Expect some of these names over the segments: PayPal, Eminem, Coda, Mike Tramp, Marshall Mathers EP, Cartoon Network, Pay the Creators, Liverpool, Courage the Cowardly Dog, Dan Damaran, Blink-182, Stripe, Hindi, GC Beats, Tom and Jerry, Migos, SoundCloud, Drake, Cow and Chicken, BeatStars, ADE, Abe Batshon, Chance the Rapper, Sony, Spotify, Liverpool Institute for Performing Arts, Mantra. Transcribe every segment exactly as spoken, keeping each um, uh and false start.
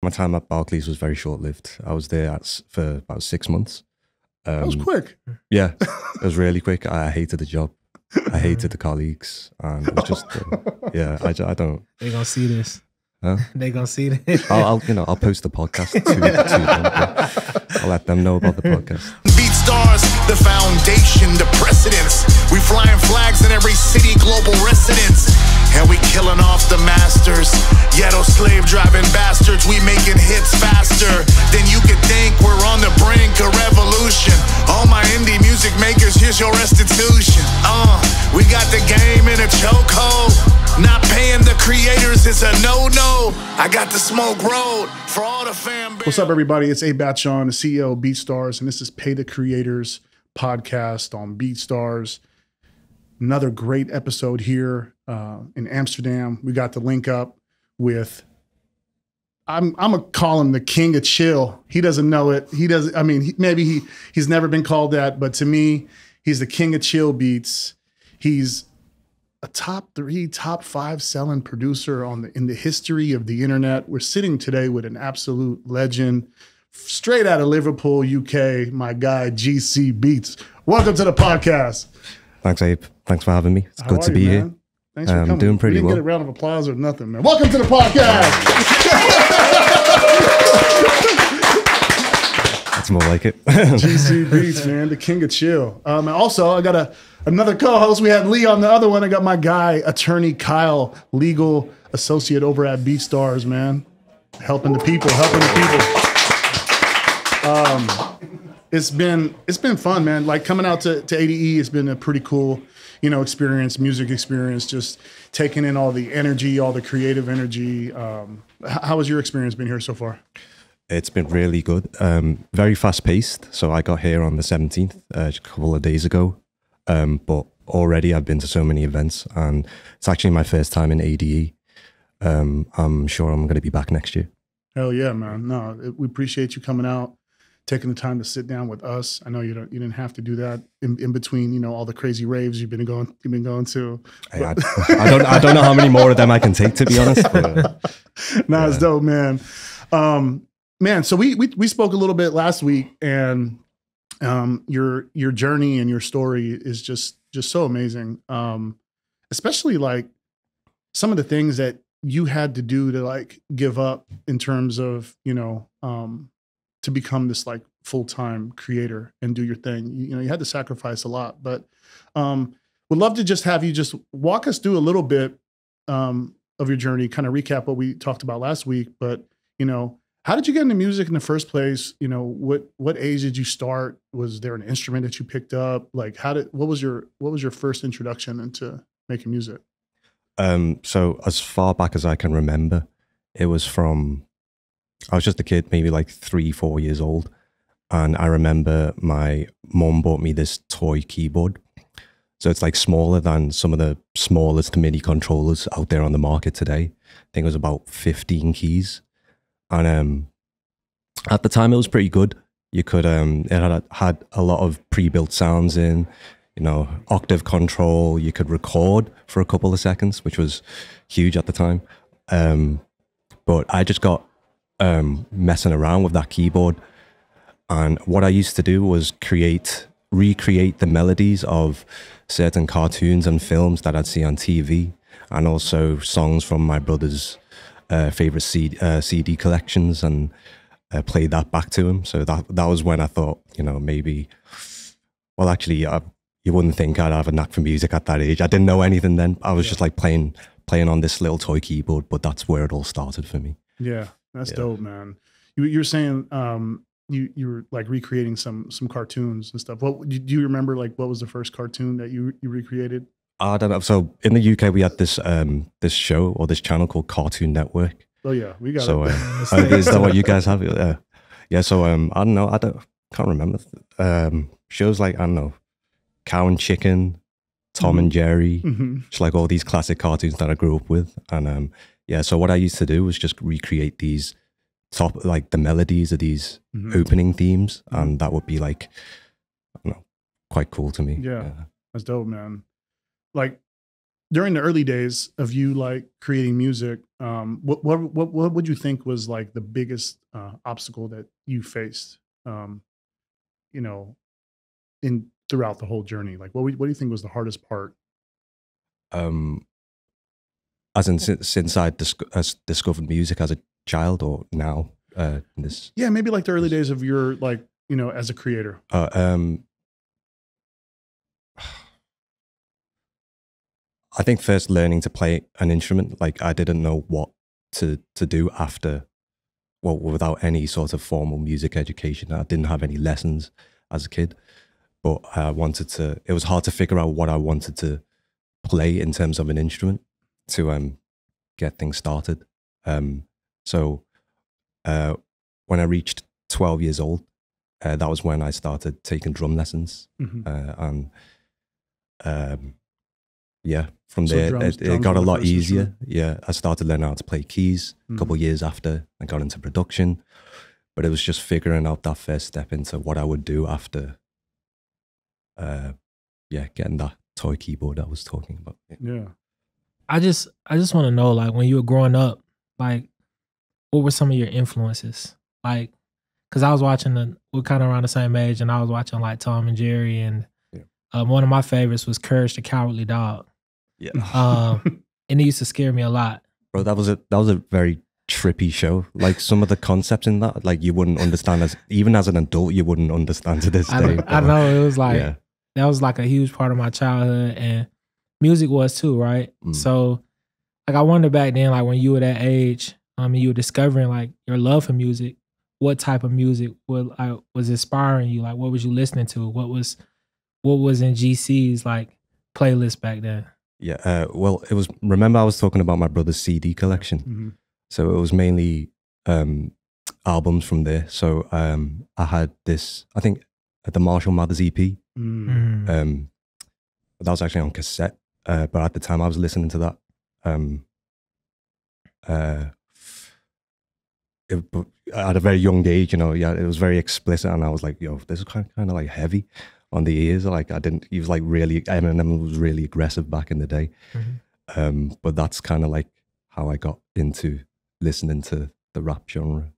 My time at Barclays was very short-lived. I was there at, for about six months. Um, that was quick. Yeah, it was really quick. I hated the job. I hated the colleagues. And it was just, uh, yeah, I, I don't. They're going to see this. Huh? They're going to see this. I'll, I'll, you know, I'll post the podcast to, to them. I'll let them know about the podcast. BeatStars, the foundation, the precedence. We flying flags in every city, global residence. And we killing off the masters. Yeah, those slave-driving bastards, we making hits faster than you could think. We're on the brink of revolution. All my indie music makers, here's your restitution. Uh, we got the game in a chokehold. Not paying the creators is a no-no. I got the smoke road for all the fan base. What's up, everybody? It's Abe Batshon, the C E O of BeatStars, and this is Pay the Creators podcast on BeatStars. Another great episode here uh, in Amsterdam. We got the link up with, I'm I'm gonna call him the king of chill. He doesn't know it. He doesn't. I mean, he, maybe he he's never been called that, but to me, he's the king of chill beats. He's a top three, top five selling producer on the in the history of the internet. We're sitting today with an absolute legend, straight out of Liverpool, U K. My guy, G C Beats. Welcome to the podcast. Thanks, Abe. Thanks for having me. It's How good to you, be man? here. Thanks um, for coming. Doing pretty we didn't well. Get a round of applause or nothing, man. Welcome to the podcast. That's more like it. G C Beats, man, the king of chill. Um, and also, I got a another co-host. We had Lee on the other one. I got my guy, attorney Kyle, legal associate over at BeatStars, man, helping the people, helping the people. Um. It's been it's been fun, man. Like coming out to, to A D E, it's been a pretty cool, you know, experience, music experience, just taking in all the energy, all the creative energy. Um, how has your experience been here so far? It's been really good. Um, very fast paced. So I got here on the seventeenth, uh, just a couple of days ago. Um, but already I've been to so many events, and it's actually my first time in A D E. Um, I'm sure I'm going to be back next year. Hell yeah, man. No, we appreciate you coming out, taking the time to sit down with us. I know you don't, you didn't have to do that in, in between, you know, all the crazy raves you've been going, you've been going to. Hey, I, I don't, I don't know how many more of them I can take, to be honest. But, nah, yeah. It's dope, man. Um, man, so we, we we spoke a little bit last week, and um, your your journey and your story is just just so amazing. Um, especially like some of the things that you had to do to like give up in terms of, you know. Um, to become this like full-time creator and do your thing. You, you know, you had to sacrifice a lot, but um, would love to just have you just walk us through a little bit um, of your journey, kind of recap what we talked about last week, but you know, how did you get into music in the first place? You know, what, what age did you start? Was there an instrument that you picked up? Like how did, what was your, what was your first introduction into making music? Um, so as far back as I can remember, it was from, I was just a kid, maybe like three, four years old. And I remember my mom bought me this toy keyboard. So it's like smaller than some of the smallest MIDI controllers out there on the market today. I think it was about fifteen keys. And um, at the time it was pretty good. You could, um, it had, had a lot of pre-built sounds in, you know, octave control. You could record for a couple of seconds, which was huge at the time. Um, but I just got, Um, messing around with that keyboard, and what I used to do was create recreate the melodies of certain cartoons and films that I'd see on T V, and also songs from my brother's uh, favorite C D, uh, C D collections, and uh, played that back to him. So that that was when I thought, you know, maybe, well, actually I, you wouldn't think I'd have a knack for music at that age. I didn't know anything then. I was yeah. just like playing playing on this little toy keyboard, but that's where it all started for me. Yeah. That's yeah. dope, man. You, you were saying um, you you were like recreating some some cartoons and stuff. What do you remember? Like, what was the first cartoon that you you recreated? I don't know. So in the U K, we had this um, this show or this channel called Cartoon Network. Oh yeah, we got. So it. Uh, oh, is that what you guys have? Uh, yeah. So um, I don't know. I don't can't remember um, shows like I don't know, Cow and Chicken, Tom mm-hmm. and Jerry, mm-hmm. just like all these classic cartoons that I grew up with, and. Um, Yeah, so what I used to do was just recreate these top, like the melodies of these mm-hmm. opening themes, and that would be like, I don't know, quite cool to me. Yeah, yeah, that's dope, man. Like during the early days of you like creating music, Um, what, what what what would you think was like the biggest uh, obstacle that you faced, um, you know, in throughout the whole journey? Like, what what do you think was the hardest part? Um, as in since, since I dis as discovered music as a child, or now uh, in this? Yeah, maybe like the early days of your, like, you know, as a creator. Uh, um, I think first learning to play an instrument, like I didn't know what to, to do after, well, without any sort of formal music education. I didn't have any lessons as a kid, but I wanted to, it was hard to figure out what I wanted to play in terms of an instrument to um, get things started. Um, so uh, when I reached twelve years old, uh, that was when I started taking drum lessons. Mm-hmm. uh, and um, yeah, from so there, drums, it, it got a lot easier. Yeah, I started learning how to play keys mm-hmm. a couple of years after I got into production, but it was just figuring out that first step into what I would do after, uh, yeah, getting that toy keyboard I was talking about. Yeah. yeah. I just, I just want to know, like, when you were growing up, like, what were some of your influences? Like, because I was watching, the, we're kind of around the same age, and I was watching, like, Tom and Jerry, and Um, one of my favorites was Courage the Cowardly Dog. Yeah. Um, and it used to scare me a lot. Bro, that was a that was a very trippy show. Like, some of the concepts in that, like, you wouldn't understand as even as an adult, you wouldn't understand to this I day. Know, but, I know it was like yeah. that was like a huge part of my childhood, and music was too, right? Mm. So like I wonder back then, like when you were that age, um and you were discovering like your love for music, what type of music would like, was inspiring you? Like what was you listening to? What was What was in G C's like playlist back then? Yeah, uh, well, it was. Remember, I was talking about my brother's C D collection, mm-hmm. so it was mainly um, albums from there. So um, I had this. I think at the Marshall Mathers E P. Mm. Um, that was actually on cassette, uh, but at the time I was listening to that. Um, uh, It, at a very young age, you know, yeah, it was very explicit, and I was like, "Yo, this is kind of, kind of like heavy on the ears." Like, I didn't. He was like really. Eminem was really aggressive back in the day, mm-hmm. um, but that's kind of like how I got into listening to the rap genre.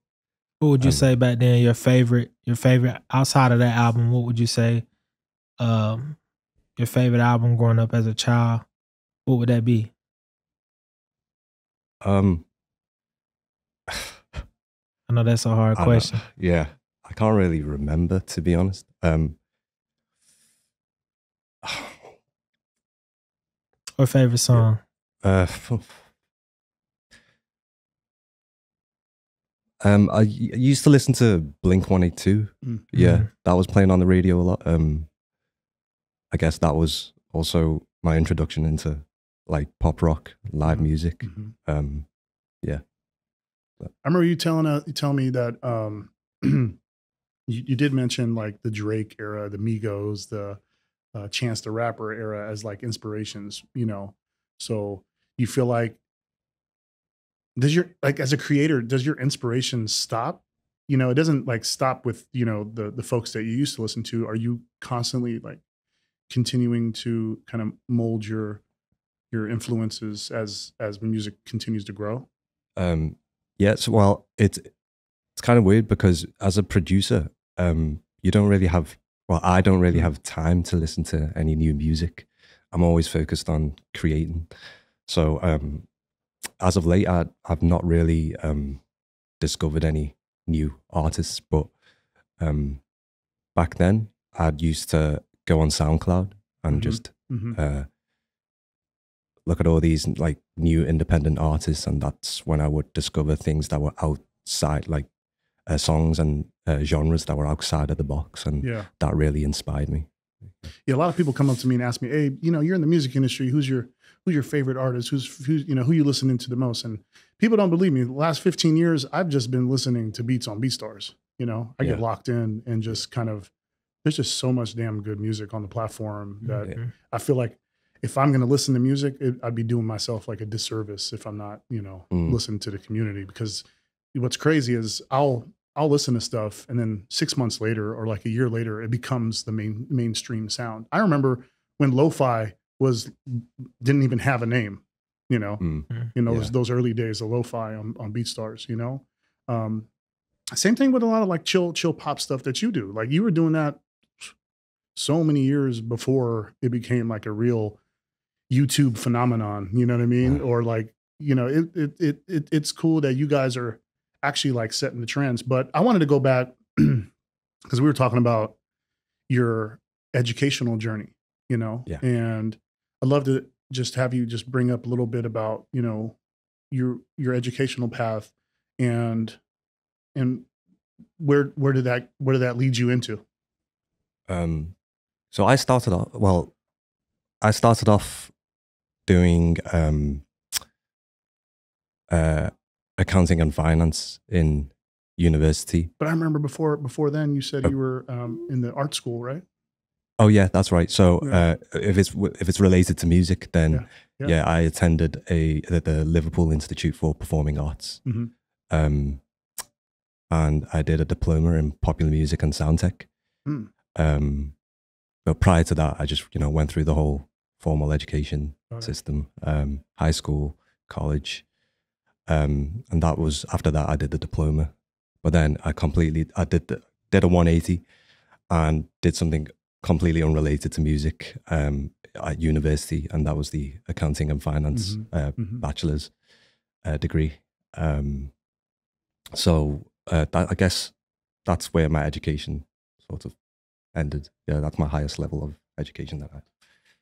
What would you um, say back then? Your favorite, your favorite outside of that album, what would you say? Um, your favorite album growing up as a child, what would that be? Um. I know that's a hard I question. Know. Yeah. I can't really remember, to be honest. Um, Or favorite song? Uh, um, I, I used to listen to Blink one eighty-two. Mm. Yeah. Mm. That was playing on the radio a lot. Um, I guess that was also my introduction into like pop rock, live music. Mm-hmm. Um, yeah. I remember you telling uh, you telling me that um, you, you did mention like the Drake era, the Migos, the uh, Chance the Rapper era as like inspirations, you know. So you feel like does your like as a creator, does your inspiration stop? You know, it doesn't like stop with you know the the folks that you used to listen to. Are you constantly like continuing to kind of mold your your influences as as music continues to grow? Um. Yeah, so, well, it's, it's kind of weird because as a producer, um, you don't really have, well, I don't really have time to listen to any new music. I'm always focused on creating. So um, as of late, I, I've not really um, discovered any new artists, but um, back then I'd used to go on SoundCloud and mm-hmm. just mm-hmm. uh, look at all these like new independent artists, and that's when I would discover things that were outside, like uh, songs and uh, genres that were outside of the box, and yeah. that really inspired me. Yeah, a lot of people come up to me and ask me, "Hey, you know, you're in the music industry. Who's your who's your favorite artist? Who's who? You know, who you listening to the most?" And people don't believe me. The last fifteen years, I've just been listening to beats on BeatStars. You know, I yeah. get locked in and just kind of there's just so much damn good music on the platform that yeah. I feel like. If I'm going to listen to music, it, I'd be doing myself like a disservice if I'm not, you know, mm. listening to the community. Because what's crazy is I'll I'll listen to stuff, and then six months later or like a year later, it becomes the main mainstream sound. I remember when lo-fi was didn't even have a name. you know, mm-hmm. you know, yeah. those, those early days of lo-fi on, on BeatStars, you know. Um, same thing with a lot of like chill, chill pop stuff that you do. Like you were doing that so many years before it became like a real YouTube phenomenon, you know what I mean? Right. Or like, you know, it, it, it, it, it's cool that you guys are actually like setting the trends. But I wanted to go back because we were talking about your educational journey, you know? Yeah. And I'd love to just have you just bring up a little bit about, you know, your, your educational path and, and where, where did that, where did that lead you into? Um, so I started off, well, I started off doing um, uh, accounting and finance in university. But I remember before before then, you said oh. you were um, in the art school, right? Oh yeah, that's right. So yeah. uh, if it's if it's related to music, then yeah, yeah. yeah I attended a the, the Liverpool Institute for Performing Arts, mm-hmm. um, and I did a diploma in popular music and sound tech. Mm. Um, but prior to that, I just, you know, went through the whole formal education right. system, um, high school, college. Um, and that was, after that, I did the diploma. But then I completely, I did, the, did a one eighty and did something completely unrelated to music um, at university. And that was the accounting and finance mm-hmm. Uh, mm-hmm. bachelor's uh, degree. Um, so uh, that, I guess that's where my education sort of ended. Yeah, that's my highest level of education that I had.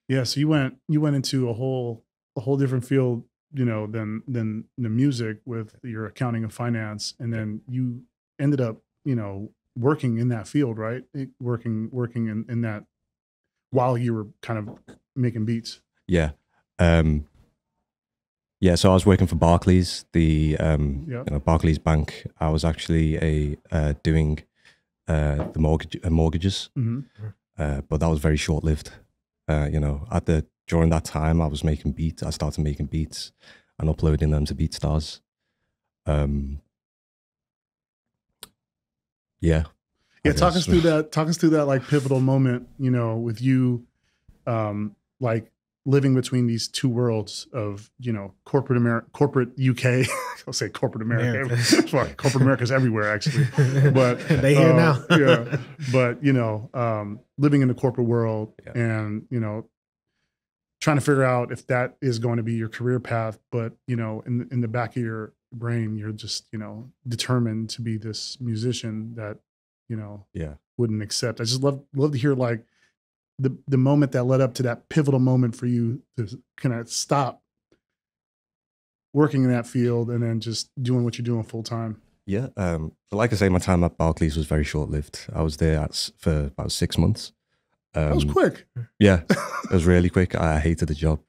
Yeah, so you went you went into a whole a whole different field, you know, than than the music with your accounting and finance, and then you ended up, you know, working in that field, right? It, working working in, in that while you were kind of making beats. Yeah, um, yeah. So I was working for Barclays, the um, yep. you know, Barclays Bank. I was actually a uh, doing. Uh, the mortgage uh, mortgages, mm-hmm. uh, but that was very short lived. Uh, you know, at the during that time, I was making beats. I started making beats and uploading them to BeatStars. Um, yeah, yeah. I talk guess. us through that. Talk us through that like pivotal moment. You know, with you, um, like living between these two worlds of, you know, corporate America, corporate U K. I'll say corporate America. Sorry, corporate America's everywhere actually, but they here uh, now. Yeah, but you know, um, living in the corporate world yeah. and, you know, trying to figure out if that is going to be your career path. But you know, in in the back of your brain, you're just, you know, determined to be this musician that, you know, yeah, wouldn't accept. I just love love to hear like the the moment that led up to that pivotal moment for you to kind of stop working in that field and then just doing what you're doing full time. Yeah, um, but like I say, my time at Barclays was very short lived. I was there at, for about six months. Um, that was quick. Yeah, it was really quick. I hated the job.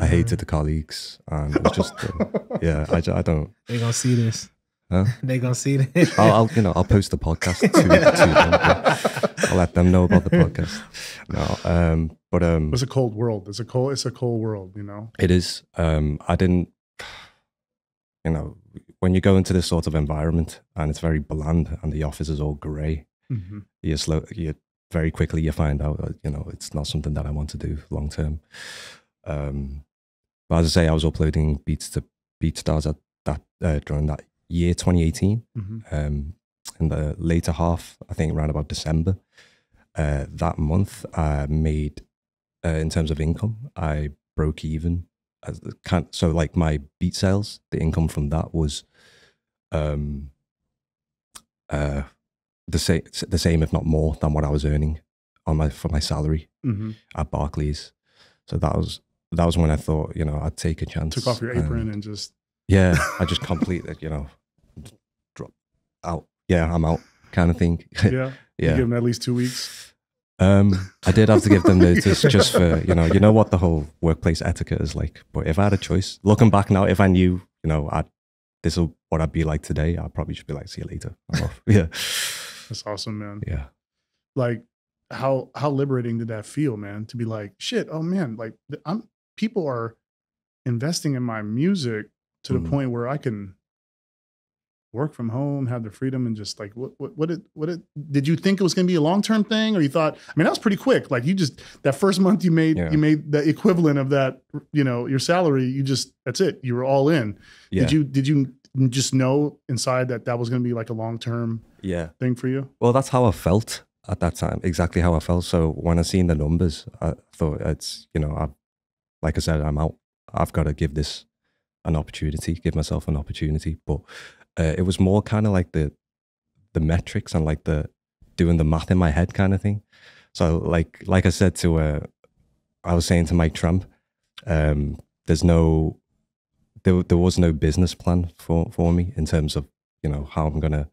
I hated the colleagues, and it was just uh, yeah. I, I don't. They're gonna see this. Huh? They're gonna see this. I'll, I'll you know I'll post the podcast to, to them. I'll let them know about the podcast. No, um, but um, it's a cold world. It's a cold. It's a cold world. You know, it is. Um, I didn't. You know, when you go into this sort of environment and it's very bland and the office is all grey, mm-hmm. you slow. You very quickly you find out. Uh, you know, it's not something that I want to do long term. Um, but as I say, I was uploading beats to BeatStars at that uh, during that year twenty eighteen. Mm-hmm. Um, in the later half, I think around about December, uh, that month I made, uh, in terms of income, I broke even. As the can so like my beat sales, the income from that was um, uh, the, sa the same, if not more, than what I was earning on my, for my salary mm-hmm. at Barclays. So that was, that was when I thought, you know, I'd take a chance. Took off your apron and, and just... Yeah, I just completely, you know, drop out. Yeah, I'm out kind of thing. Yeah. Yeah. You give them at least two weeks. Um, I did have to give them notice yeah. just for, you know, you know what the whole workplace etiquette is like. But if I had a choice, looking back now, if I knew, you know, I'd, this is what I'd be like today, I'd probably just be like, see you later. I'm off. Yeah. That's awesome, man. Yeah. Like how, how liberating did that feel, man? To be like, shit, oh man, like I'm, people are investing in my music to mm. the point where I can work from home, have the freedom, and just like what what what, it, what it, did you think it was going to be a long term thing, or you thought? I mean, that was pretty quick. Like you just that first month you made yeah. you made the equivalent of that, you know, your salary. You just that's it. You were all in. Yeah. Did you did you just know inside that that was going to be like a long term yeah thing for you? Well, that's how I felt at that time. Exactly how I felt. So when I seen the numbers, I thought it's you know I like I said I'm out. I've got to give this an opportunity, give myself an opportunity, but. Uh, it was more kind of like the the metrics and like the doing the math in my head kind of thing. So like like I said to uh, I was saying to Mike Tramp, um, there's no there there was no business plan for for me in terms of you know how I'm gonna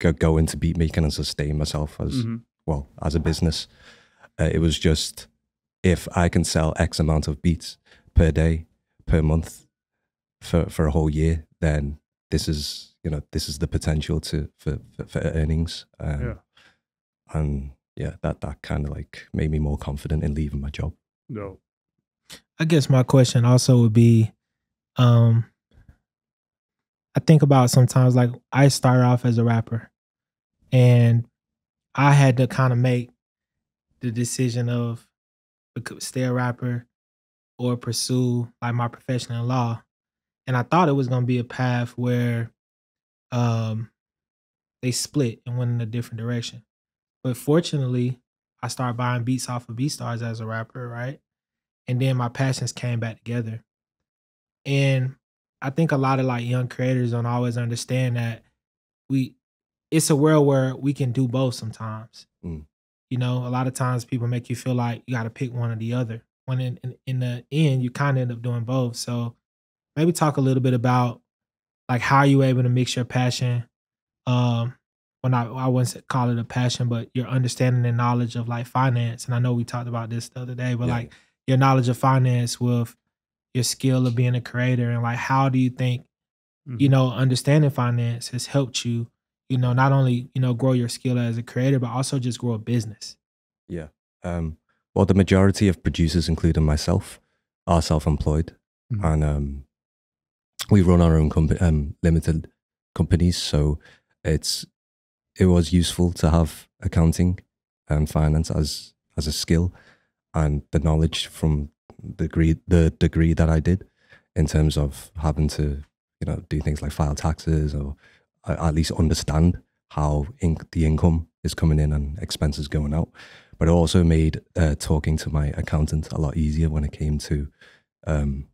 go, go into beat making and sustain myself as mm-hmm. well as a business. Uh, it was just if I can sell X amount of beats per day per month for for a whole year, then this is, you know, this is the potential to for for, for earnings, um, yeah. and yeah, that that kind of like made me more confident in leaving my job. No, I guess my question also would be, um, I think about sometimes like I started off as a rapper, and I had to kind of make the decision of stay a rapper or pursue like my profession in law. And I thought it was going to be a path where um, they split and went in a different direction. But fortunately, I started buying beats off of BeatStars as a rapper, right? And then my passions came back together. And I think a lot of like young creators don't always understand that we, it's a world where we can do both sometimes. Mm. You know, a lot of times people make you feel like you got to pick one or the other. When in, in, in the end, you kind of end up doing both. So maybe talk a little bit about like how you were able to mix your passion. Um, well, not, I wouldn't call it a passion, but your understanding and knowledge of like finance. And I know we talked about this the other day, but yeah. like your knowledge of finance with your skill of being a creator and like how do you think, mm-hmm. you know, understanding finance has helped you, you know, not only, you know, grow your skill as a creator, but also just grow a business. Yeah. Um, well, the majority of producers, including myself, are self-employed mm-hmm. and, um, we run our own company, um, limited companies, so it's it was useful to have accounting and finance as as a skill, and the knowledge from the degree the degree that I did, in terms of having to you know do things like file taxes or at least understand how inc the income is coming in and expenses going out. But it also made uh, talking to my accountant a lot easier when it came to, um,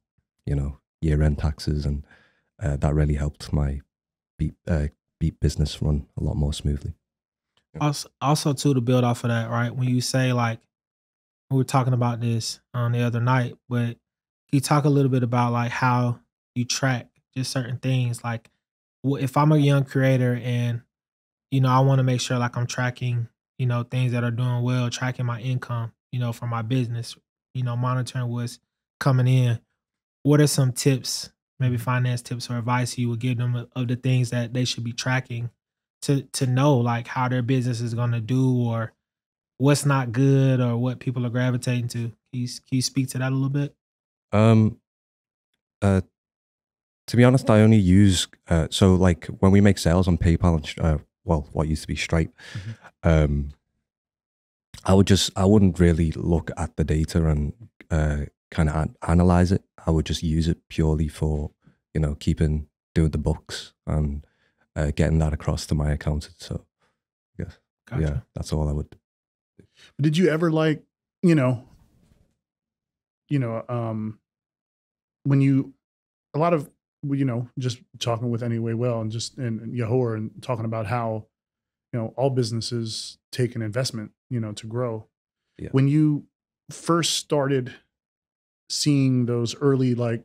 you know. year-end taxes, and uh, that really helped my beat, uh, beat business run a lot more smoothly. Yeah. Also, also, too, to build off of that, right, when you say, like, we were talking about this on the other night, but you talk a little bit about, like, how you track just certain things. Like, if I'm a young creator and, you know, I want to make sure, like, I'm tracking, you know, things that are doing well, tracking my income, you know, from my business, you know, monitoring what's coming in. What are some tips, maybe finance tips or advice you would give them of the things that they should be tracking to to know like how their business is going to do or what's not good or what people are gravitating to? Can you, can you speak to that a little bit? Um, uh, to be honest, I only use, uh, so like when we make sales on PayPal, and, uh, well, what used to be Stripe, mm-hmm. um, I would just, I wouldn't really look at the data and uh, kind of an analyze it. I would just use it purely for, you know, keeping, doing the books and uh, getting that across to my accountant. So, yeah, gotcha. yeah, that's all I would do. Did you ever like, you know, you know, um, when you, a lot of, you know, just talking with Anyway Well and just, and, and Yahor and talking about how, you know, all businesses take an investment, you know, to grow. Yeah. When you first started seeing those early, like,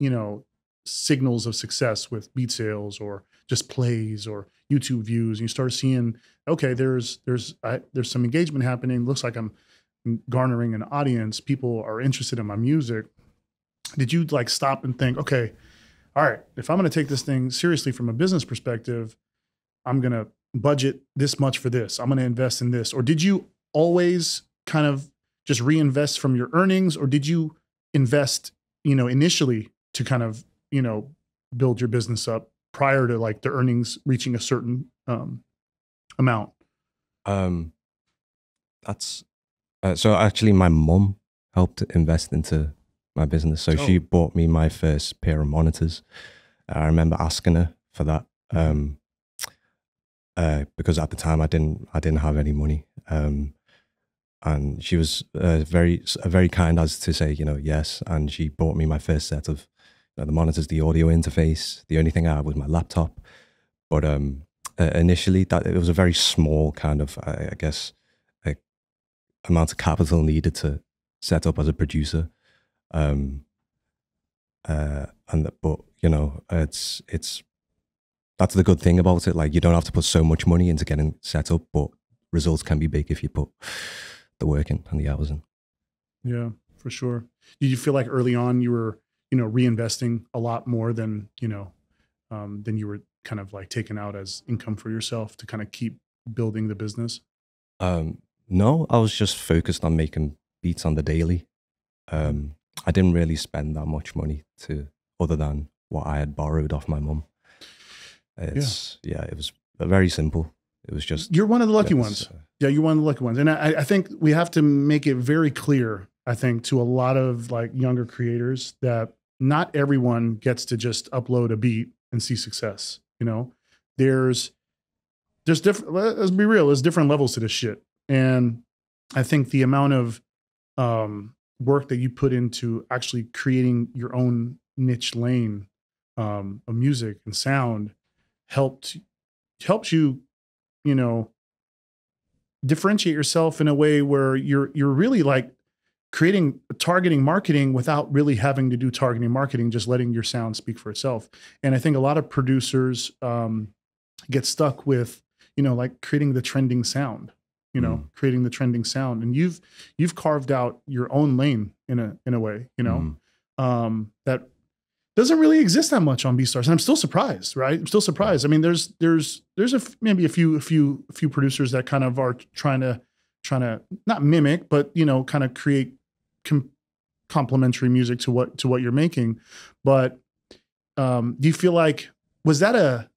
you know, signals of success with beat sales or just plays or YouTube views, and you start seeing, okay, there's there's I, there's some engagement happening. Looks like I'm garnering an audience. People are interested in my music. Did you like stop and think, okay, all right, if I'm going to take this thing seriously from a business perspective, I'm going to budget this much for this. I'm going to invest in this. Or did you always kind of just reinvest from your earnings, or did you invest, you know, initially to kind of, you know, build your business up prior to like the earnings reaching a certain um, amount? Um, that's uh, so actually my mum helped invest into my business. So oh. she bought me my first pair of monitors. I remember asking her for that um, uh, because at the time I didn't I didn't have any money. Um, and she was uh, very very kind as to say, you know, yes. And she bought me my first set of you know, the monitors, the audio interface. The only thing I had was my laptop. But um, uh, initially, that it was a very small kind of, I, I guess, a amount of capital needed to set up as a producer. Um, uh, and but you know, it's it's that's the good thing about it. Like, you don't have to put so much money into getting set up, but results can be big if you put the work in and the hours in. Yeah, for sure. Did you feel like early on you were, you know, reinvesting a lot more than, you know, um, than you were kind of like taking out as income for yourself to kind of keep building the business? Um, no, I was just focused on making beats on the daily. Um, I didn't really spend that much money to other than what I had borrowed off my mum. It's yeah. yeah, it was very simple. It was just you're one of the lucky ones. Uh, yeah, you're one of the lucky ones. And I, I think we have to make it very clear, I think, to a lot of like younger creators that not everyone gets to just upload a beat and see success. You know, there's there's different, let's be real, there's different levels to this shit. And I think the amount of um work that you put into actually creating your own niche lane um, of music and sound helped helps you, you know, differentiate yourself in a way where you're you're really like creating targeting marketing without really having to do targeting marketing, just letting your sound speak for itself. And I think a lot of producers um, get stuck with, you know, like creating the trending sound. You know, mm. creating the trending sound, and you've you've carved out your own lane in a in a way, you know, mm. um, that doesn't really exist that much on BeatStars, and I'm still surprised, right? I'm still surprised. I mean, there's there's there's a maybe a few a few a few producers that kind of are trying to trying to not mimic, but you know, kind of create com complementary music to what to what you're making. But um, do you feel like was that a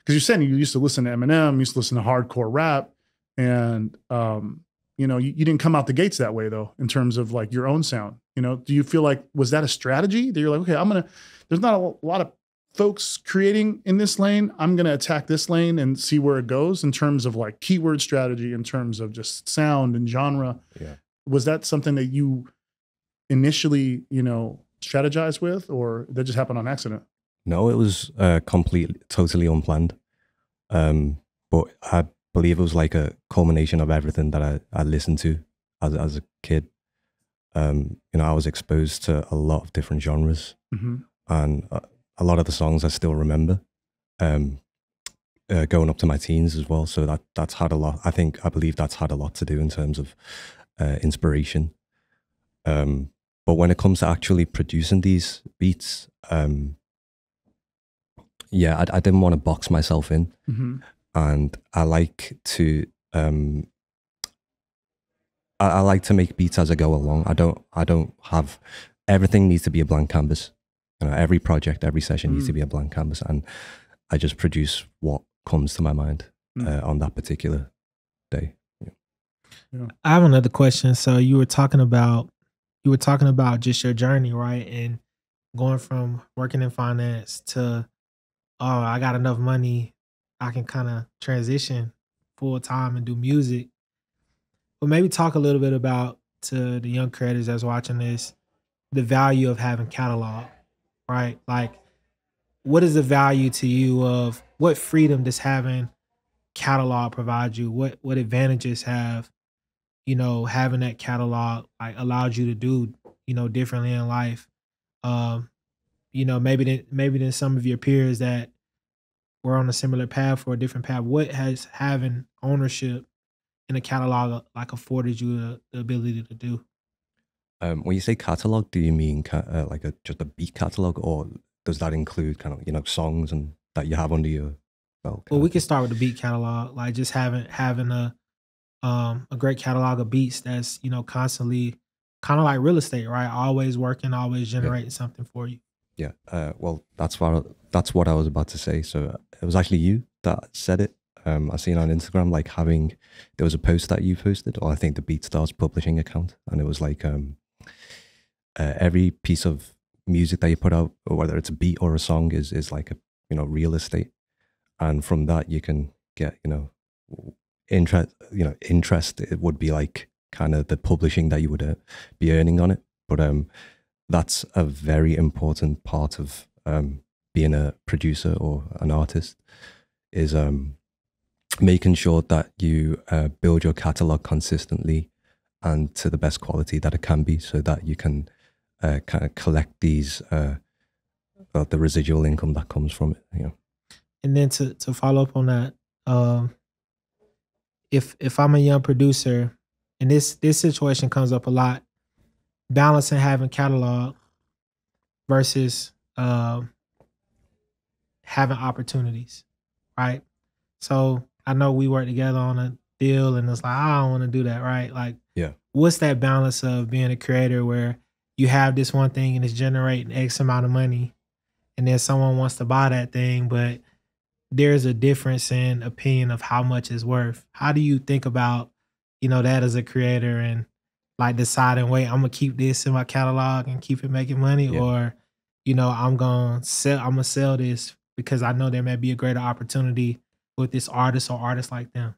because you're saying you used to listen to Eminem, you used to listen to hardcore rap. And, um, you know, you, you didn't come out the gates that way though, in terms of like your own sound, you know, do you feel like, was that a strategy that you're like, okay, I'm going to, there's not a lot of folks creating in this lane. I'm going to attack this lane and see where it goes in terms of like keyword strategy, in terms of just sound and genre. Yeah. Was that something that you initially, you know, strategized with, or that just happened on accident? No, it was, uh, completely, totally unplanned. Um, but I, I believe it was like a culmination of everything that I, I listened to as, as a kid. Um, you know, I was exposed to a lot of different genres, mm-hmm. and a, a lot of the songs I still remember um, uh, going up to my teens as well. So that that's had a lot. I think I believe that's had a lot to do in terms of uh, inspiration. Um, but when it comes to actually producing these beats, um, yeah, I, I didn't want to box myself in. Mm-hmm. And I like to, um, I, I like to make beats as I go along. I don't, I don't have, everything needs to be a blank canvas. You know, every project, every session mm. needs to be a blank canvas. And I just produce what comes to my mind mm. uh, on that particular day. Yeah. Yeah. I have another question. So you were talking about, you were talking about just your journey, right? And going from working in finance to, oh, I got enough money, I can kind of transition full time and do music. But maybe talk a little bit about, to the young creators that's watching this, the value of having catalog, right? Like, what is the value to you of what freedom does having catalog provide you? What, what advantages have, you know, having that catalog like allowed you to do, you know, differently in life? Um, you know, maybe than, maybe than some of your peers that we're on a similar path or a different path. What has having ownership in a catalog like afforded you the, the ability to do? Um, when you say catalog, do you mean ca uh, like a, just a beat catalog, or does that include kind of, you know, songs and that you have under your belt? Well, we can start with the beat catalog, like just having having a um, a great catalog of beats that's, you know, constantly kind of like real estate, right? Always working, always generating yeah. something for you. Yeah. Uh, well, that's what, that's what I was about to say. So it was actually you that said it. Um, I seen on Instagram, like having, there was a post that you posted, or I think the BeatStars publishing account. And it was like um, uh, every piece of music that you put out, or whether it's a beat or a song, is, is like, a you know, real estate. And from that you can get, you know, interest, you know, interest. It would be like kind of the publishing that you would uh, be earning on it. But um, that's a very important part of um, being a producer or an artist, is um, making sure that you uh, build your catalog consistently and to the best quality that it can be, so that you can uh, kind of collect these, uh, uh, the residual income that comes from it, you know. And then to, to follow up on that, um, if if I'm a young producer, and this this situation comes up a lot, balancing having catalog versus um, having opportunities, right? So I know we work together on a deal, and it's like, I don't want to do that, right? Like, yeah, what's that balance of being a creator where you have this one thing and it's generating X amount of money, and then someone wants to buy that thing, but there's a difference in opinion of how much it's worth. How do you think about, you know, that as a creator, and like deciding, wait, I'm gonna keep this in my catalog and keep it making money, yeah, or, you know, I'm gonna sell, I'm gonna sell this because I know there may be a greater opportunity with this artist or artists like them.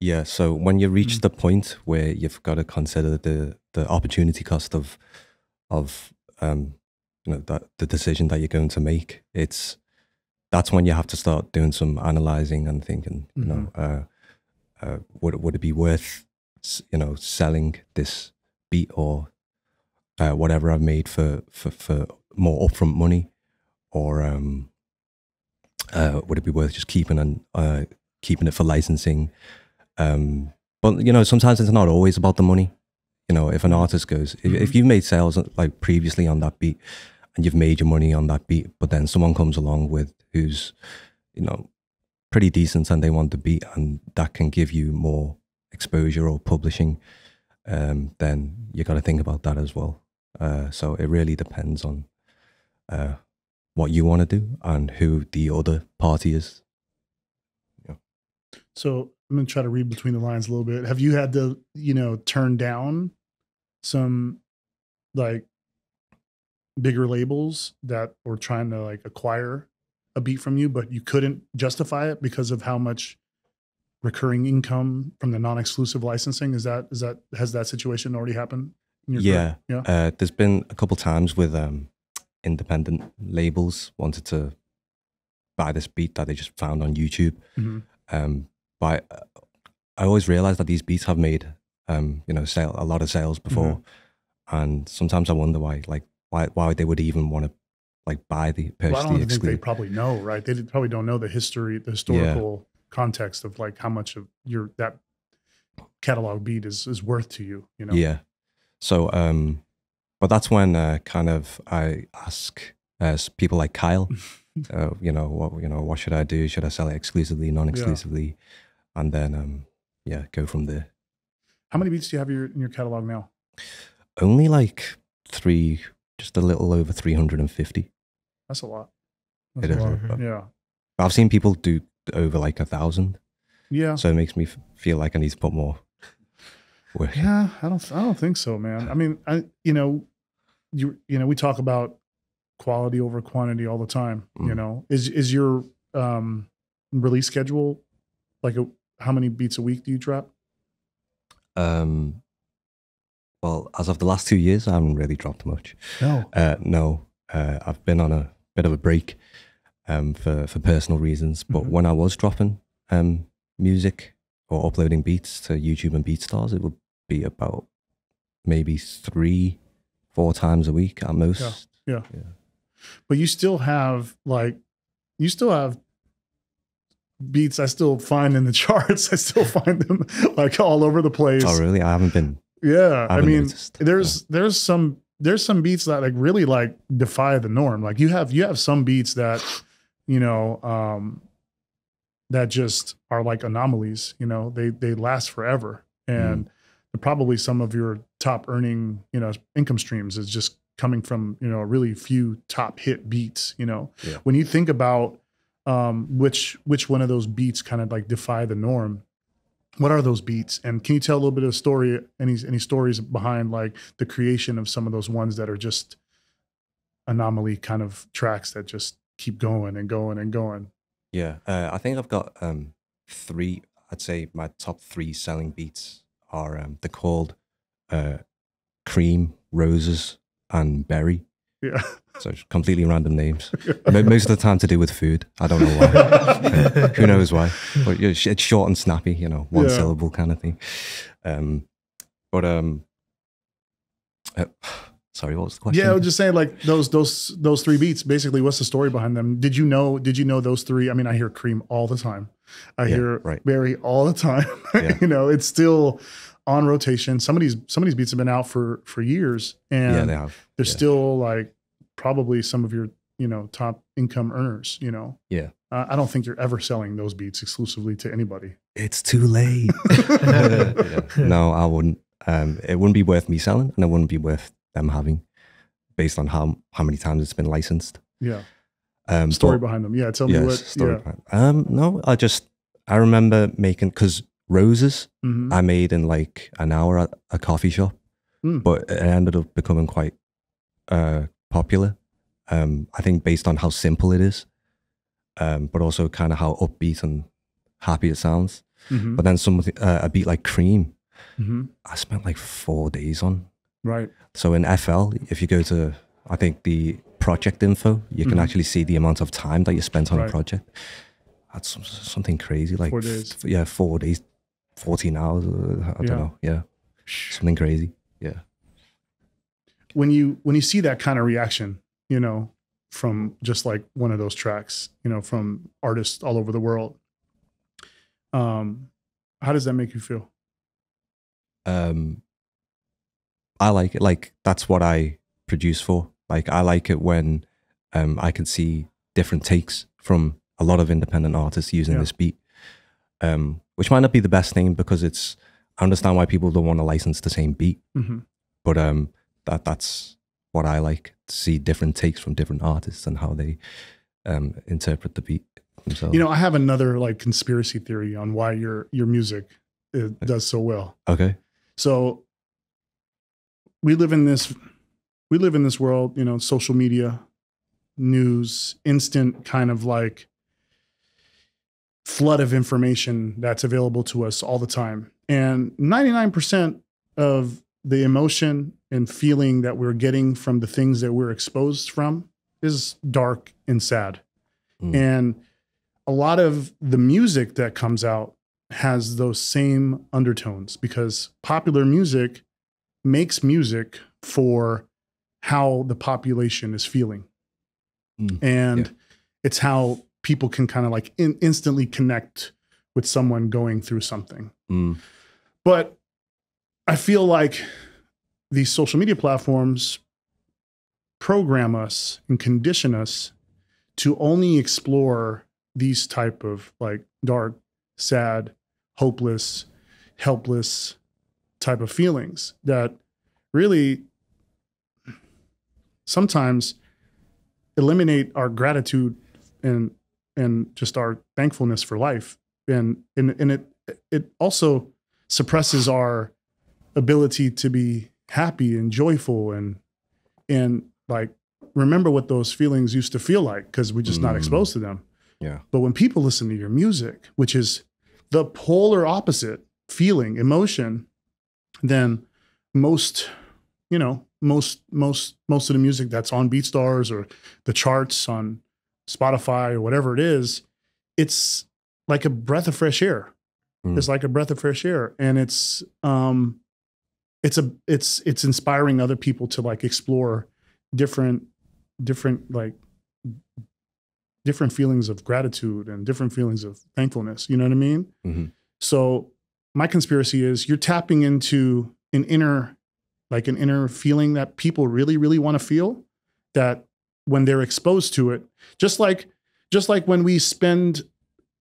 Yeah. So when you reach mm-hmm. the point where you've got to consider the the opportunity cost of of um, you know, that the decision that you're going to make, it's that's when you have to start doing some analyzing and thinking, you mm-hmm. know, uh, uh, would, would it be worth, you know, selling this beat or uh, whatever I've made for, for, for more upfront money, or um, uh, would it be worth just keeping and uh, keeping it for licensing? Um, but, you know, sometimes it's not always about the money. You know, if an artist goes, mm-hmm. if, if you've made sales like previously on that beat, and you've made your money on that beat, but then someone comes along with who's, you know, pretty decent, and they want the beat, and that can give you more exposure or publishing, um, then you got to think about that as well. Uh, so it really depends on uh, what you want to do and who the other party is. Yeah. So I'm going to try to read between the lines a little bit. Have you had to, you know, turn down some, like, bigger labels that were trying to like acquire a beat from you, but you couldn't justify it because of how much recurring income from the non-exclusive licensing? Is that, is that, has that situation already happened in your yeah. career? Yeah. Uh, there's been a couple times with um, independent labels wanted to buy this beat that they just found on YouTube. Mm-hmm. Um, but I, I always realized that these beats have made, um, you know, sale, a lot of sales before. Mm-hmm. And sometimes I wonder why, like, Why, why they would even want to like buy the purchase. Well, I don't the think they probably know, right? They probably don't know the history, the historical yeah. context of like how much of your that catalog beat is is worth to you, you know? Yeah. So, um, but that's when uh, kind of I ask uh, people like Kyle, uh, you know, what you know, what should I do? Should I sell it exclusively, non-exclusively, yeah. and then um, yeah, go from there. How many beats do you have your, in your catalog now? Only like three. Just a little over three hundred fifty. That's a lot. That's it a lot. Is, yeah. I've seen people do over like a thousand. Yeah. So it makes me feel like I need to put more work. Yeah, I don't. I don't think so, man. I mean, I you know, you you know, we talk about quality over quantity all the time. Mm. You know, is is your um, release schedule like a, how many beats a week do you drop? Um. Well, as of the last two years, I haven't really dropped much. No, uh, no, uh, I've been on a bit of a break um, for for personal reasons. But mm-hmm. when I was dropping um, music or uploading beats to YouTube and BeatStars, it would be about maybe three, four times a week at most. Yeah, yeah. yeah. But you still have like, you still have. beats I still find in the charts. I still find them like all over the place. Oh, really? I haven't been. Yeah, I, I mean, noticed. there's there's some there's some beats that like really like defy the norm. Like you have you have some beats that, you know, um, that just are like anomalies. You know, they they last forever, and mm. probably some of your top earning you know income streams is just coming from, you know, a really few top hit beats, you know. Yeah. When you think about um, which which one of those beats kind of like defy the norm, what are those beats? And can you tell a little bit of the story, any, any stories behind like the creation of some of those ones that are just anomaly kind of tracks that just keep going and going and going? Yeah, uh, I think I've got um, three, I'd say my top three selling beats are, um, they're called uh, Cream, Roses, and Berry. Yeah. So completely random names. Most of the time to do with food. I don't know why. uh, who knows why? But it's short and snappy, you know, one yeah. syllable kind of thing. Um, but um, uh, sorry, what was the question? Yeah, I was just saying, like those those those three beats. Basically, what's the story behind them? Did you know? Did you know those three? I mean, I hear Cream all the time. I yeah, hear right. Berry all the time. Yeah. You know, it's still on rotation. Some of these, some of these beats have been out for for years, and yeah, they have. They're yeah. still like probably some of your, you know, top income earners. You know, yeah. Uh, I don't think you're ever selling those beats exclusively to anybody. It's too late. Yeah. No, I wouldn't. Um, it wouldn't be worth me selling, and it wouldn't be worth them having, based on how how many times it's been licensed. Yeah. Um, story but, behind them. Yeah, tell me yeah, what. Story yeah. behind. Um, no, I just I remember making because. Roses, mm-hmm. I made in like an hour at a coffee shop, mm. but it ended up becoming quite uh, popular. Um, I think based on how simple it is, um, but also kind of how upbeat and happy it sounds. Mm-hmm. But then some uh, a beat like Cream, mm-hmm. I spent like four days on. Right. So in F L, if you go to, I think the project info, you mm-hmm. can actually see the amount of time that you spent on right. a project. That's some, something crazy, like four days. Yeah, four days. fourteen hours, I don't yeah. know, yeah, something crazy, yeah. When you when you see that kind of reaction, you know, from just like one of those tracks, you know, from artists all over the world, um, how does that make you feel? Um, I like it. Like that's what I produce for. Like I like it when um, I can see different takes from a lot of independent artists using yeah. this beat. Um, which might not be the best thing because it's, I understand why people don't want to license the same beat, mm-hmm. but um, that that's what I like, to see different takes from different artists and how they um, interpret the beat themselves. You know, I have another like conspiracy theory on why your, your music it does so well. Okay. So we live in this, we live in this world, you know, social media, news, instant kind of like flood of information that's available to us all the time. And ninety-nine percent of the emotion and feeling that we're getting from the things that we're exposed from is dark and sad. Mm. And a lot of the music that comes out has those same undertones because popular music makes music for how the population is feeling. Mm. And yeah. it's how people can kind of like in instantly connect with someone going through something. Mm. But I feel like these social media platforms program us and condition us to only explore these type of like dark, sad, hopeless, helpless type of feelings that really sometimes eliminate our gratitude and and just our thankfulness for life. And, and, and it, it also suppresses our ability to be happy and joyful and, and like, remember what those feelings used to feel like, because we're just mm. not exposed to them. Yeah. But when people listen to your music, which is the polar opposite feeling, emotion, then most, you know, most, most, most of the music that's on BeatStars or the charts on Spotify or whatever it is, it's like a breath of fresh air. Mm. It's like a breath of fresh air. And it's, um, it's a, it's, it's inspiring other people to like explore different, different, like different feelings of gratitude and different feelings of thankfulness. You know what I mean? Mm-hmm. So my conspiracy is you're tapping into an inner, like an inner feeling that people really, really want to feel, that when they're exposed to it, just like, just like when we spend